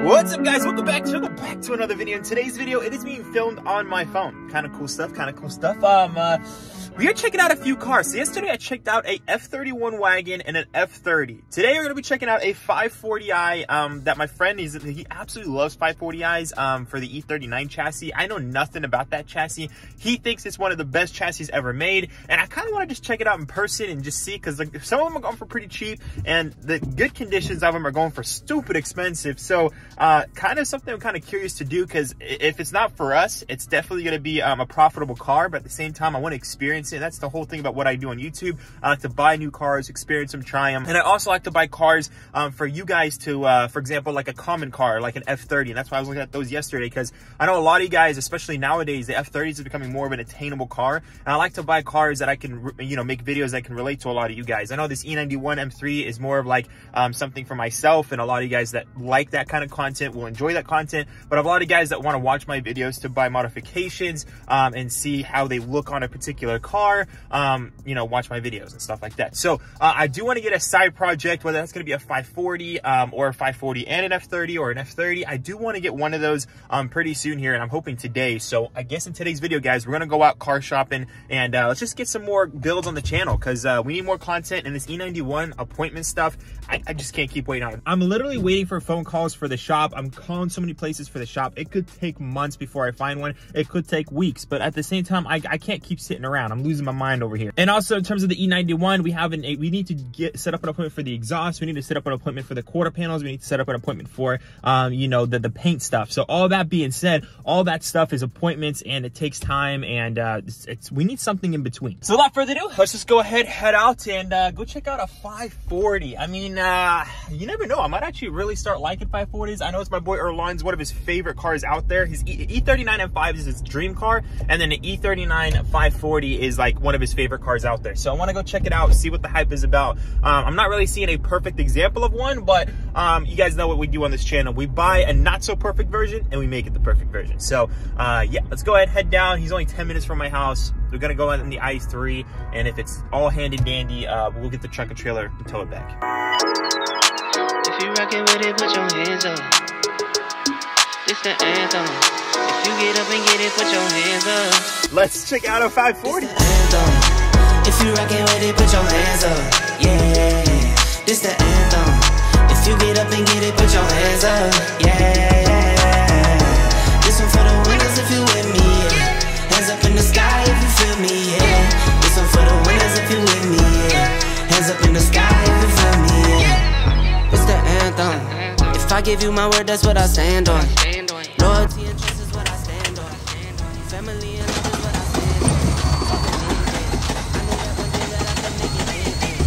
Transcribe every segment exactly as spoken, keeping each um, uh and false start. What's up, guys? Welcome back, welcome back to another video. In today's video, it is being filmed on my phone. Kind of cool stuff, kind of cool stuff. Um, uh, we are checking out a few cars. So yesterday, I checked out a F thirty-one wagon and an F thirty. Today, we're going to be checking out a five forty i um, that my friend, he's, he absolutely loves five forty i's um, for the E thirty-nine chassis. I know nothing about that chassis. He thinks it's one of the best chassis ever made. And I kind of want to just check it out in person and just see, because like, some of them are going for pretty cheap, and the good conditions of them are going for stupid expensive. So, uh kind of something I'm kind of curious to do, because if it's not for us, it's definitely going to be um, a profitable car, but at the same time I want to experience it. That's the whole thing about what I do on YouTube. I like to buy new cars, experience them, try them, and I also like to buy cars um for you guys to uh for example, like a common car like an F thirty, and that's why I was looking at those yesterday, because I know a lot of you guys, especially nowadays, the F thirties are becoming more of an attainable car, and I like to buy cars that I can, you know, make videos that can relate to a lot of you guys. I know this E ninety-one M three is more of like um something for myself, and a lot of you guys that like that kind of content will enjoy that content, but I have a lot of guys that want to watch my videos to buy modifications um, and see how they look on a particular car, um, you know, watch my videos and stuff like that. So uh, I do want to get a side project, whether that's going to be a five forty um, or a five forty and an F thirty or an F thirty. I do want to get one of those um, pretty soon here, and I'm hoping today. So I guess in today's video, guys, we're going to go out car shopping, and uh, let's just get some more builds on the channel, because uh, we need more content, and this E ninety-one appointment stuff, I, I just can't keep waiting on it. I'm literally waiting for phone calls for the shop. I'm calling so many places for the shop. It could take months before I find one. It could take weeks, but at the same time, I, I can't keep sitting around. I'm losing my mind over here. And also in terms of the E ninety-one, we have an a, we need to get set up an appointment for the exhaust. We need to set up an appointment for the quarter panels. We need to set up an appointment for, um, you know, the, the paint stuff. So all that being said, all that stuff is appointments, and it takes time, and uh, it's, it's, we need something in between. So without further ado, let's just go ahead, head out, and uh, go check out a five forty. I mean, uh, you never know. I might actually really start liking five forty. I know it's my boy Erlan's, one of his favorite cars out there. His E thirty-nine M five is his dream car, and then the E thirty-nine five forty is like one of his favorite cars out there. So I want to go check it out, see what the hype is about. Um, I'm not really seeing a perfect example of one, but um, you guys know what we do on this channel. We buy a not so perfect version and we make it the perfect version. So uh, yeah, let's go ahead, head down. He's only ten minutes from my house. We're gonna go out in the I three, and if it's all handy dandy, uh, we'll get the truck and trailer and tow it back. If you rockin' with it, put your hands up. This the anthem. If you get up and get it, put your hands up. Let's check out a five forty. This the anthem. If you rockin' with it, put your hands up. Yeah. This the anthem. If you get up and get it, put your hands up. Yeah. This one for the winners if you with me. Yeah. Hands up in the sky if you feel me. Yeah. This one for the winners if you with me. Yeah. Hands up in the sky if you feel me. Yeah. It's the anthem. If I give you my word, that's what I stand on. Loyalty and trust is what I stand on. Family and love is what I stand on. I know that one day that I can make it .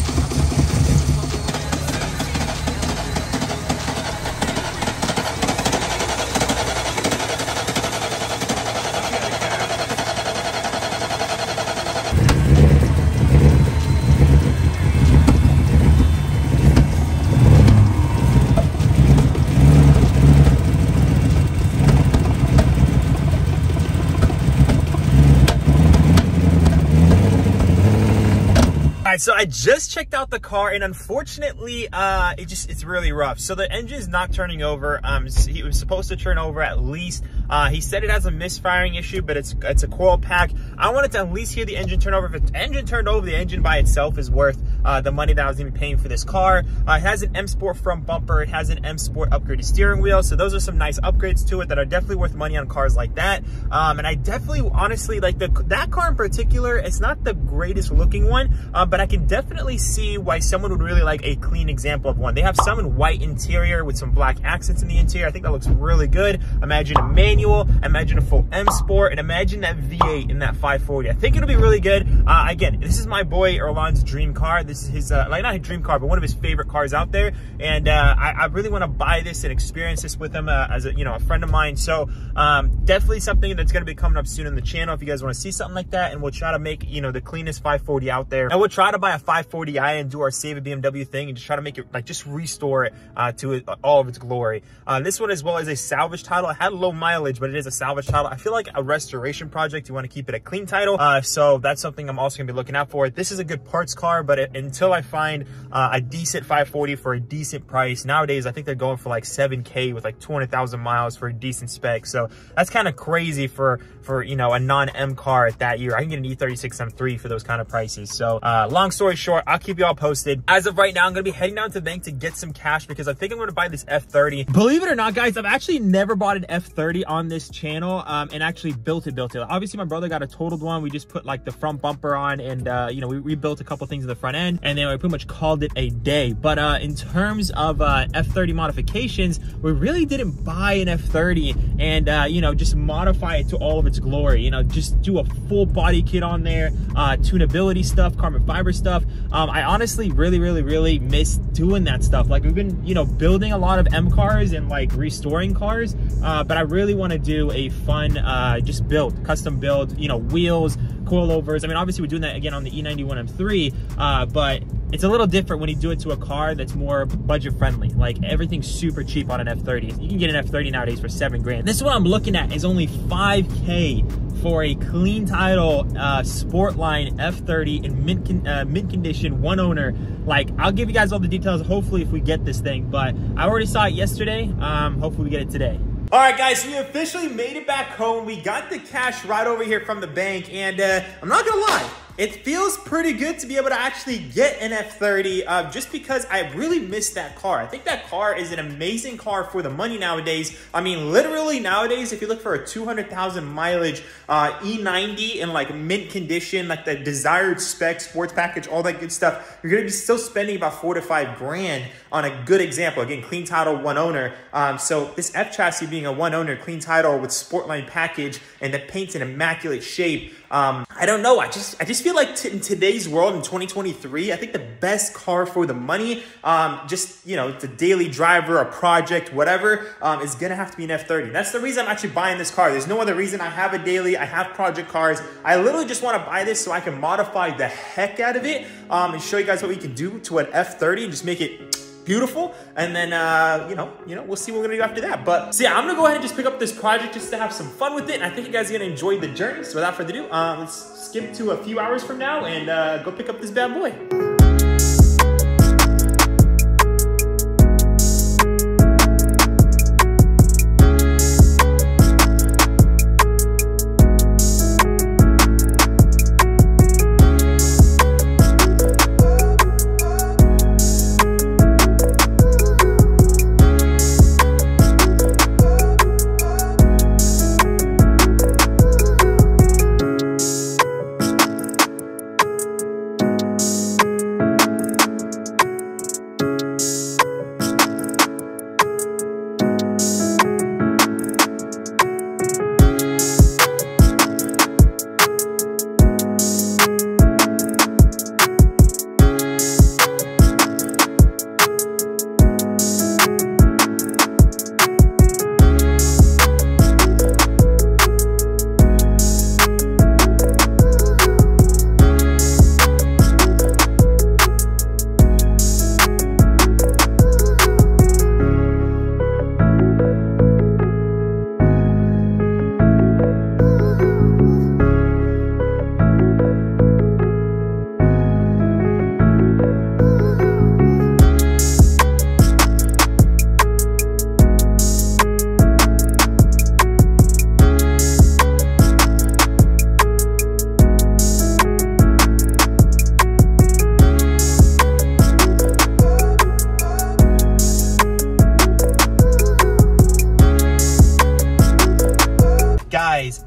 So I just checked out the car, and unfortunately, uh, it just, it's really rough. So the engine's not turning over. Um, he was supposed to turn over at least. Uh, he said it has a misfiring issue, but it's, it's a coil pack. I wanted to at least hear the engine turn over. If the engine turned over, the engine by itself is worth uh, the money that I was gonna be paying for this car. Uh, it has an M Sport front bumper. It has an M Sport upgraded steering wheel. So those are some nice upgrades to it that are definitely worth money on cars like that. Um, and I definitely, honestly, like the, that car in particular, it's not the greatest looking one, uh, but I can definitely see why someone would really like a clean example of one. They have some in white interior with some black accents in the interior. I think that looks really good. Imagine a manual, imagine a full M Sport, and imagine that V eight in that five forty. I think it'll be really good. Uh, again, this is my boy Erlan's dream car. This is his, uh, like not his dream car, but one of his favorite cars out there. And uh, I, I really want to buy this and experience this with him uh, as a, you know, a friend of mine. So um, definitely something that's going to be coming up soon on the channel if you guys want to see something like that. And we'll try to make, you know, the cleanest five forty out there. And we'll try to buy a five forty i and do our save a B M W thing, and just try to make it like just restore it uh to it, all of its glory. Uh this one as well is a salvage title. I had low mileage, but it is a salvage title. I feel like a restoration project, you want to keep it a clean title, uh so that's something I'm also gonna be looking out for. This is a good parts car, but it, until I find uh, a decent five forty for a decent price. Nowadays, I think they're going for like seven K with like two hundred thousand miles for a decent spec. So that's kind of crazy for, for you know, a non-M car at that year. I can get an E thirty-six M three for those kind of prices. So uh, long story short, I'll keep you all posted. As of right now, I'm going to be heading down to the bank to get some cash because I think I'm going to buy this F thirty. Believe it or not, guys, I've actually never bought an F thirty on this channel um, and actually built it, built it. Obviously, my brother got a totaled one. We just put like the front bumper on and, uh, you know, we rebuilt a couple things in the front end and then we pretty much called it a day. But uh, in terms of uh, F thirty modifications, we really didn't buy an F thirty and, uh, you know, just modify it to all of its glory. You know, just do a full body kit on there, uh, tunability stuff, carbon fiber stuff. Um, I honestly really, really, really miss doing that stuff. Like we've been, you know, building a lot of M cars and like restoring cars, uh, but I really want to do a fun, uh, just build, custom build, you know, wheels, coilovers. I mean, obviously we're doing that again on the E ninety-one M three, uh, but it's a little different when you do it to a car that's more budget friendly. Like everything's super cheap on an F thirty. You can get an F thirty nowadays for seven grand. This one I'm looking at is only five K for a clean title uh, Sportline F thirty in mint con uh, mint condition, one owner. Like I'll give you guys all the details hopefully if we get this thing, but I already saw it yesterday. Um, hopefully we get it today. All right, guys, so we officially made it back home. We got the cash right over here from the bank, and uh, I'm not gonna lie. It feels pretty good to be able to actually get an F thirty uh, just because I really miss that car. I think that car is an amazing car for the money nowadays. I mean, literally nowadays, if you look for a two hundred thousand mileage uh, E ninety in like mint condition, like the desired spec, sports package, all that good stuff, you're gonna be still spending about four to five grand on a good example. Again, clean title, one owner. Um, so this F chassis being a one owner, clean title with Sportline package and the paint's in immaculate shape. Um, I don't know. I just I just feel like t in today's world, in twenty twenty-three, I think the best car for the money, um, just, you know, the daily driver, a project, whatever, um, is going to have to be an F thirty. That's the reason I'm actually buying this car. There's no other reason. I have a daily. I have project cars. I literally just want to buy this so I can modify the heck out of it um, and show you guys what we can do to an F thirty and just make it beautiful, and then uh, you know, you know, we'll see what we're gonna do after that. But so yeah, I'm gonna go ahead and just pick up this project just to have some fun with it. And I think you guys are gonna enjoy the journey. So without further ado, uh, let's skip to a few hours from now and uh, go pick up this bad boy.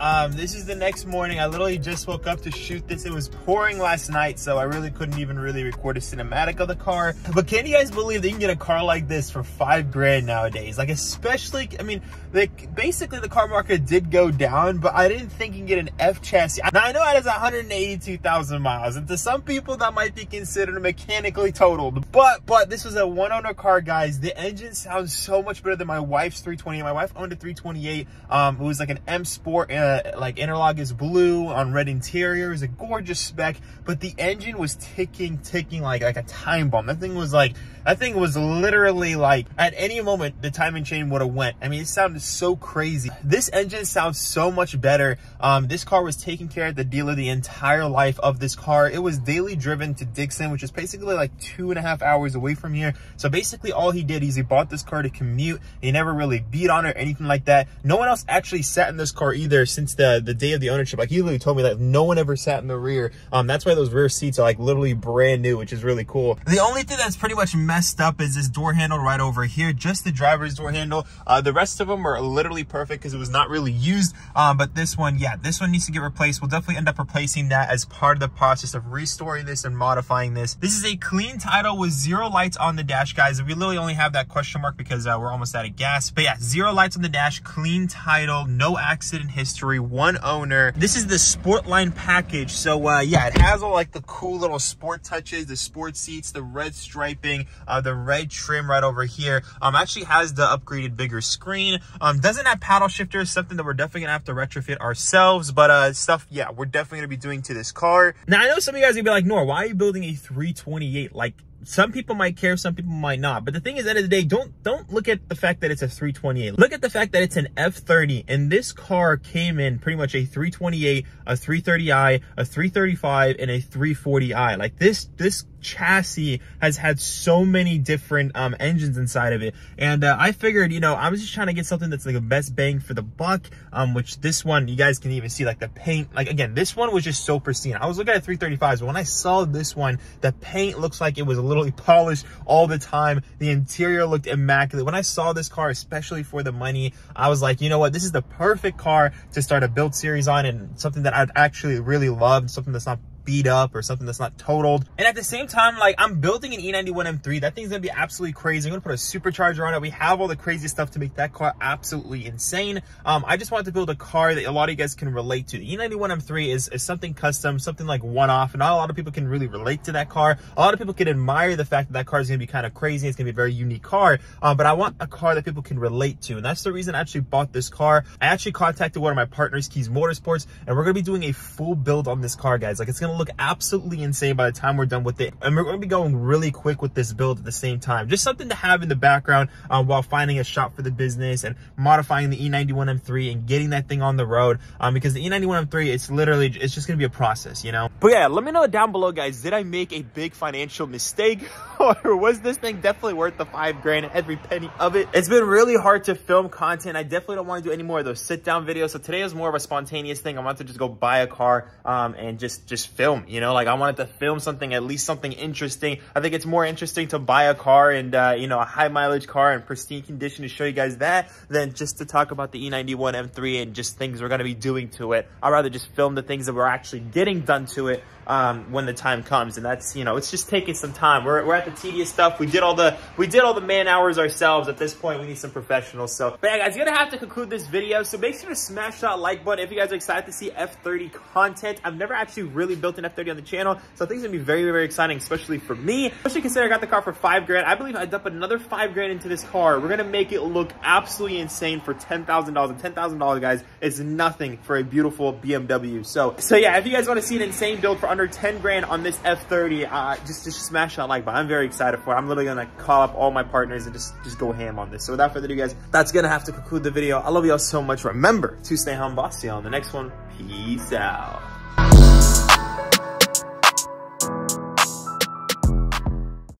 Um, this is the next morning. I literally just woke up to shoot this. It was pouring last night, so I really couldn't even really record a cinematic of the car. But can you guys believe that you can get a car like this for five grand nowadays? Like, especially, I mean, like, basically the car market did go down, but I didn't think you can get an F chassis. Now, I know it has one hundred eighty-two thousand miles, and to some people that might be considered mechanically totaled. But, but this was a one-owner car, guys. The engine sounds so much better than my wife's three twenty-eight. My wife owned a three twenty-eight. Um, it was like an M Sport. uh, like interlock is blue on red interior. Is a gorgeous spec, but the engine was ticking, ticking like like a time bomb. That thing was like, that thing was literally like at any moment the time and chain would have went. I mean, it sounded so crazy. This engine sounds so much better. Um, this car was taken care of the dealer the entire life of this car. It was daily driven to Dixon, which is basically like two and a half hours away from here. So basically all he did is he bought this car to commute. He never really beat on it or anything like that. No one else actually sat in this car either since the, the day of the ownership. Like he literally told me that no one ever sat in the rear. Um, that's why those rear seats are like literally brand new, which is really cool. The only thing that's pretty much messed up is this door handle right over here, just the driver's door handle. Uh, the rest of them are literally perfect because it was not really used. Um, but this one, yeah, this one needs to get replaced. We'll definitely end up replacing that as part of the process of restoring this and modifying this. This is a clean title with zero lights on the dash, guys. We literally only have that question mark because uh, we're almost out of gas. But yeah, zero lights on the dash, clean title, no accident history, one owner. This is the Sportline package. So uh, yeah, it has all like the cool little sport touches, the sport seats, the red striping, uh, the red trim right over here. Um, actually has the upgraded bigger screen. Um, doesn't have paddle shifters, something that we're definitely gonna have to retrofit ourselves. But uh, stuff, yeah, we're definitely gonna be doing to this car. Now I know some of you guys are gonna be like, Nor, why are you building a three twenty-eight? Like, some people might care, some people might not. But the thing is, at the end of the day, don't don't look at the fact that it's a three twenty-eight. Look at the fact that it's an F thirty, and this car came in pretty much a three twenty-eight, a three thirty i, a three thirty-five, and a three forty i. Like this this chassis has had so many different um, engines inside of it, and uh, I figured, you know, I was just trying to get something that's like the best bang for the buck. Um, which this one, you guys can even see like the paint. Like again, this one was just so pristine. I was looking at three thirty-fives, but when I saw this one, the paint looks like it was a little literally polished all the time. The interior looked immaculate. When I saw this car, especially for the money, I was like, you know what, this is the perfect car to start a build series on, and something that I'd actually really love, something that's not beat up or something that's not totaled. And at the same time, like, I'm building an E ninety-one M three. That thing's gonna be absolutely crazy. I'm gonna put a supercharger on it. We have all the crazy stuff to make that car absolutely insane. Um, I just wanted to build a car that a lot of you guys can relate to. The E ninety-one M three is, is something custom, something like one-off, and not a lot of people can really relate to that car. A lot of people can admire the fact that that car is gonna be kind of crazy. It's gonna be a very unique car, uh, but I want a car that people can relate to, and that's the reason I actually bought this car. I actually contacted one of my partners, Kies Motorsports, and we're gonna be doing a full build on this car, guys. Like, it's gonna look absolutely insane by the time we're done with it, and we're going to be going really quick with this build at the same time. Just something to have in the background uh, while finding a shop for the business and modifying the E ninety-one M three and getting that thing on the road, um, because the E ninety-one M three, it's literally, it's just going to be a process, you know. But yeah, let me know down below, guys, did I make a big financial mistake or was this thing definitely worth the five grand, every penny of it? It's been really hard to film content. I definitely don't want to do any more of those sit down videos, so today was more of a spontaneous thing. I wanted to just go buy a car um, and just just film, you know. Like, I wanted to film something, at least something interesting. I think it's more interesting to buy a car and uh you know, a high mileage car in pristine condition to show you guys that than just to talk about the E ninety-one M three and just things we're going to be doing to it. I'd rather just film the things that we're actually getting done to it um when the time comes, and that's, you know, it's just taking some time. We're, we're at the tedious stuff. We did all the we did all the man hours ourselves. At this point, we need some professionals. So but yeah, guys, you're gonna have to conclude this video, so make sure to smash that like button if you guys are excited to see F thirty content. I've never actually really built an F thirty on the channel, so I think it's gonna be very, very exciting, especially for me. Especially considering I got the car for five grand. I believe I dump another five grand into this car. We're gonna make it look absolutely insane for ten thousand dollars. And ten thousand dollars, guys, is nothing for a beautiful B M W. So, so yeah, if you guys want to see an insane build for under ten grand on this F thirty, uh, just just smash that like button. I'm very excited for it. I'm literally gonna call up all my partners and just just go ham on this. So without further ado, guys, that's gonna have to conclude the video. I love y'all so much. Remember to stay humble. See y'all in the next one. Peace out.